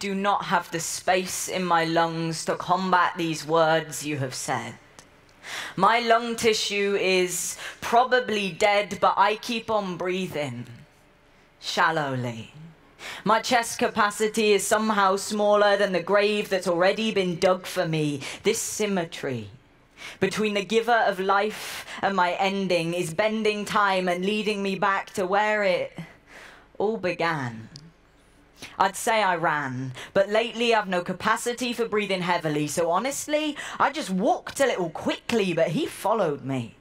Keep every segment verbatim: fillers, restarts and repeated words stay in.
do not have the space in my lungs to combat these words you have said. My lung tissue is probably dead, but I keep on breathing shallowly. My chest capacity is somehow smaller than the grave that's already been dug for me. This symmetry between the giver of life and my ending is bending time and leading me back to where it all began. I'd say I ran, but lately I've no capacity for breathing heavily, so honestly, I just walked a little quickly, but he followed me.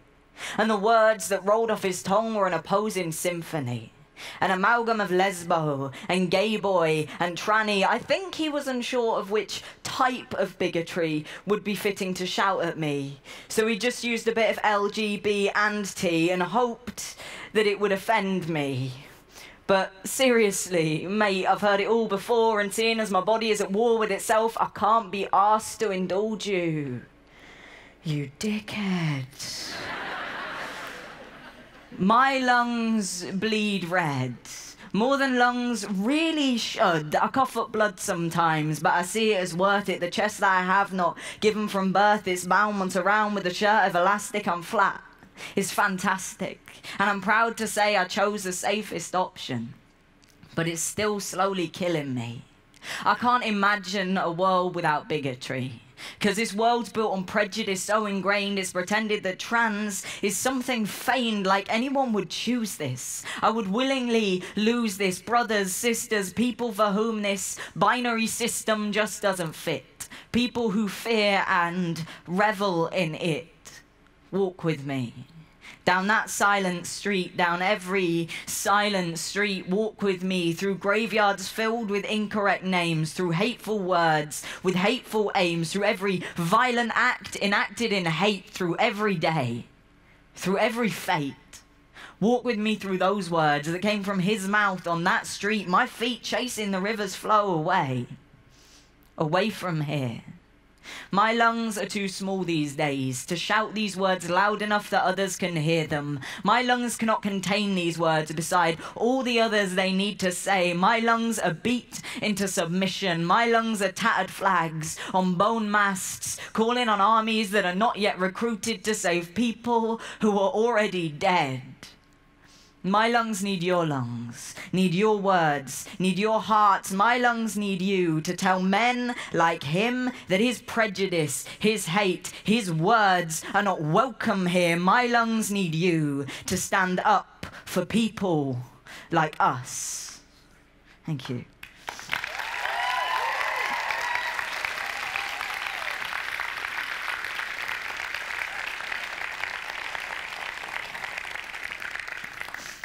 And the words that rolled off his tongue were an opposing symphony, an amalgam of lesbo and gay boy and tranny. I think he was unsure of which type of bigotry would be fitting to shout at me, so he just used a bit of L G B and T and hoped that it would offend me. But seriously, mate, I've heard it all before, and seeing as my body is at war with itself, I can't be asked to indulge you. You dickhead. My lungs bleed red. More than lungs really should. I cough up blood sometimes, but I see it as worth it. The chest that I have not given from birth is bound once around with a shirt of elastic and flat. It's fantastic, and I'm proud to say I chose the safest option, but it's still slowly killing me. I can't imagine a world without bigotry, because this world's built on prejudice so ingrained it's pretended that trans is something feigned, like anyone would choose this. I would willingly lose this. Brothers, sisters, people for whom this binary system just doesn't fit, people who fear and revel in it. Walk with me down that silent street, down every silent street. Walk with me through graveyards filled with incorrect names, through hateful words with hateful aims, through every violent act enacted in hate, through every day, through every fate. Walk with me through those words that came from his mouth on that street, my feet chasing the river's flow away, away from here. My lungs are too small these days to shout these words loud enough that others can hear them. My lungs cannot contain these words beside all the others they need to say. My lungs are beat into submission. My lungs are tattered flags on bone masts, calling on armies that are not yet recruited to save people who are already dead. My lungs need your lungs, need your words, need your hearts. My lungs need you to tell men like him that his prejudice, his hate, his words are not welcome here. My lungs need you to stand up for people like us. Thank you.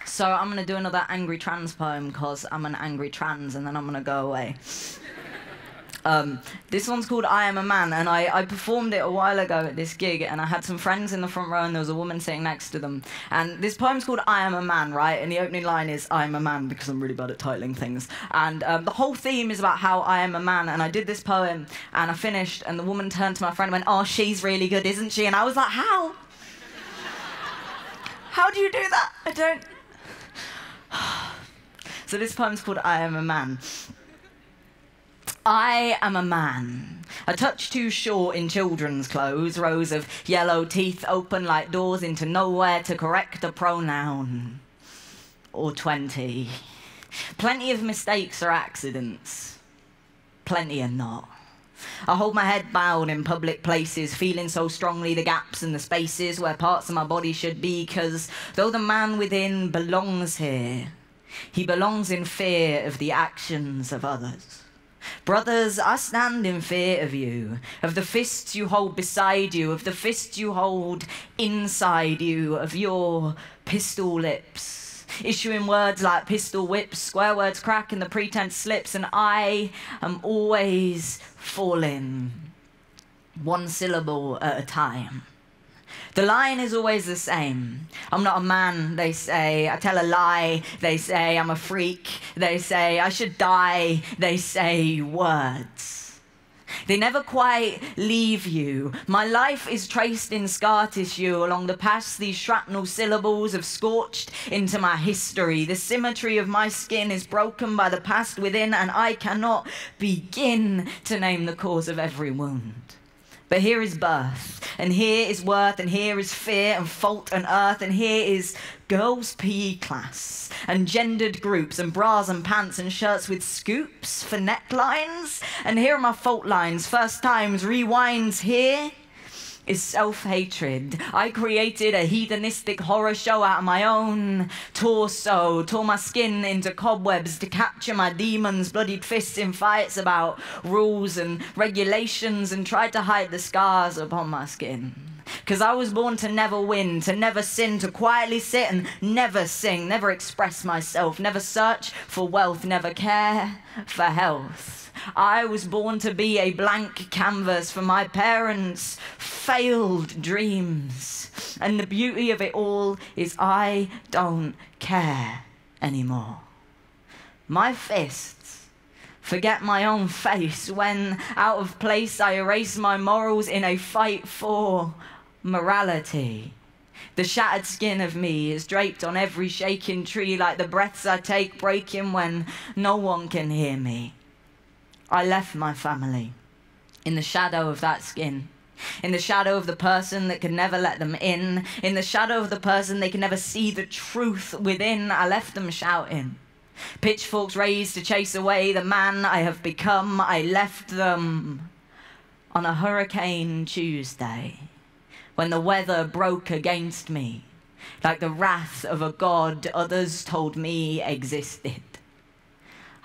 So I'm going to do another angry trans poem because I'm an angry trans, and then I'm going to go away. um, this one's called I Am A Man, and I, I performed it a while ago at this gig, and I had some friends in the front row, and there was a woman sitting next to them. And this poem's called I Am A Man, right? And the opening line is, I am a man, because I'm really bad at titling things. And um, the whole theme is about how I am a man, and I did this poem, and I finished, and the woman turned to my friend and went, oh, she's really good, isn't she? And I was like, how? How do you do that? I don't... So this poem's called I Am A Man. I am a man, a touch too short in children's clothes, rows of yellow teeth open like doors into nowhere to correct a pronoun. Or twenty. Plenty of mistakes or accidents. Plenty are not. I hold my head bowed in public places, feeling so strongly the gaps and the spaces where parts of my body should be, 'cause though the man within belongs here, he belongs in fear of the actions of others. Brothers, I stand in fear of you, of the fists you hold beside you, of the fists you hold inside you, of your pistol lips. Issuing words like pistol whips, square words crack and the pretense slips, and I am always falling, one syllable at a time. The line is always the same. I'm not a man, they say. I tell a lie, they say. I'm a freak, they say. I should die, they say. Words. They never quite leave you. My life is traced in scar tissue along the past. These shrapnel syllables have scorched into my history. The symmetry of my skin is broken by the past within, and I cannot begin to name the cause of every wound. But here is birth, and here is worth, and here is fear, and fault, and earth, and here is girls' P E class, and gendered groups, and bras and pants and shirts with scoops for necklines, and here are my fault lines, first times, rewinds, here is self-hatred. I created a hedonistic horror show out of my own torso, tore my skin into cobwebs to capture my demons, bloodied fists in fights about rules and regulations, and tried to hide the scars upon my skin. Because I was born to never win, to never sin, to quietly sit and never sing, never express myself, never search for wealth, never care for health. I was born to be a blank canvas for my parents' failed dreams. And the beauty of it all is I don't care anymore. My fists forget my own face when, out of place, I erase my morals in a fight for morality. The shattered skin of me is draped on every shaking tree like the breaths I take, breaking when no one can hear me. I left my family in the shadow of that skin, in the shadow of the person that can never let them in, in the shadow of the person they can never see the truth within. I left them shouting, pitchforks raised to chase away the man I have become. I left them on a hurricane Tuesday when the weather broke against me like the wrath of a god others told me existed.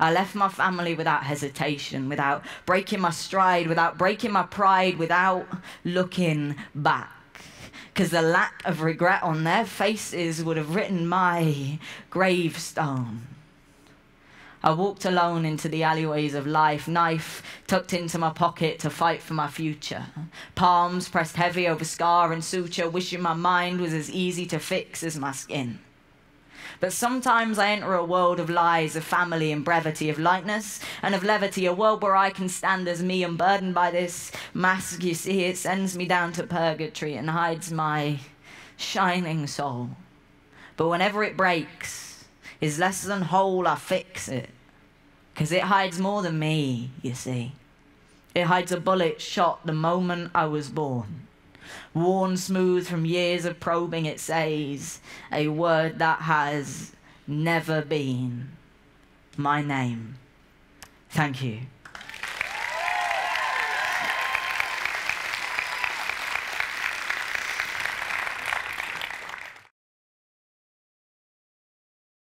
I left my family without hesitation, without breaking my stride, without breaking my pride, without looking back. Because the lack of regret on their faces would have written my gravestone. I walked alone into the alleyways of life, knife tucked into my pocket to fight for my future. Palms pressed heavy over scar and suture, wishing my mind was as easy to fix as my skin. But sometimes I enter a world of lies, of family and brevity, of lightness and of levity, a world where I can stand as me, and burdened by this mask, you see, it sends me down to purgatory and hides my shining soul. But whenever it breaks, is less than whole, I fix it. Because it hides more than me, you see. It hides a bullet shot the moment I was born. Worn smooth from years of probing, it says a word that has never been my name. Thank you.